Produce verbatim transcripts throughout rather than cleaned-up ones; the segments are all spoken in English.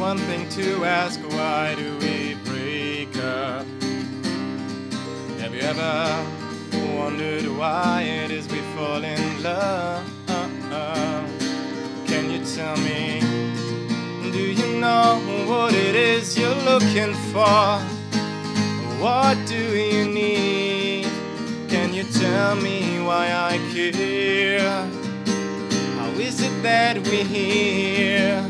one thing to ask, why do we break up? Have you ever wondered why it is we fall in love? Can you tell me, do you know what it is you're looking for? What do you need? Can you tell me why I care? How is it that we hear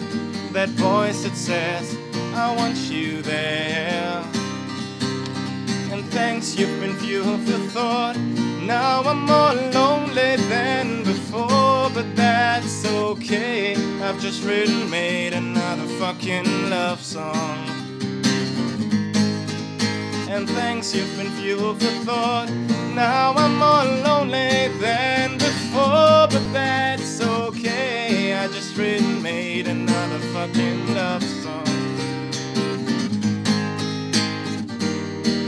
that voice that says, I want you there? And thanks, you've been fuel for thought. Now I'm more lonely than before, but that's okay. I've just written, made another fucking love song. And thanks, you've been fuel for thought. Now I'm more lonely than before, but that's okay. I just written, made another fucking love song.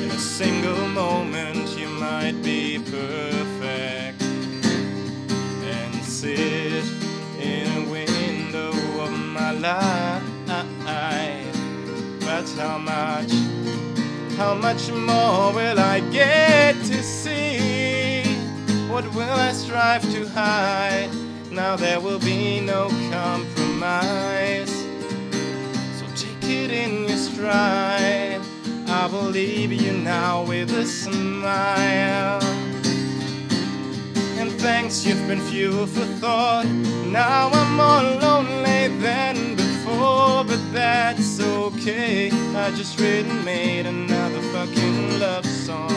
In a single moment, you might be perfect and sit in a window of my life. But how much, how much more will I get to see? What will I strive to hide? Now there will be no compromise. So take it in your stride. I will leave you now with a smile. And thanks, you've been fuel for thought. Now I'm more lonely than before, but that's okay. I just written, made another fucking love song.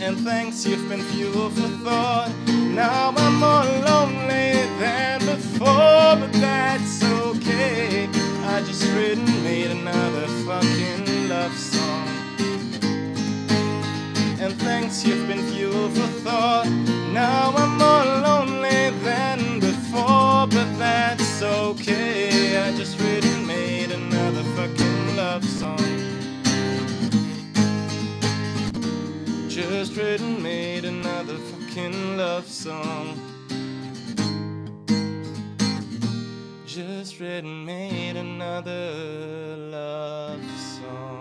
And thanks, you've been fuel for thought. Now I'm more lonely than before, but that's okay. I just written, made another fucking love song. And thanks, you've been fuel for thought. Now I'm more lonely than before, but that's okay. I just written, made another fucking love song. Just written, made another fucking love song. Just written, made another love song.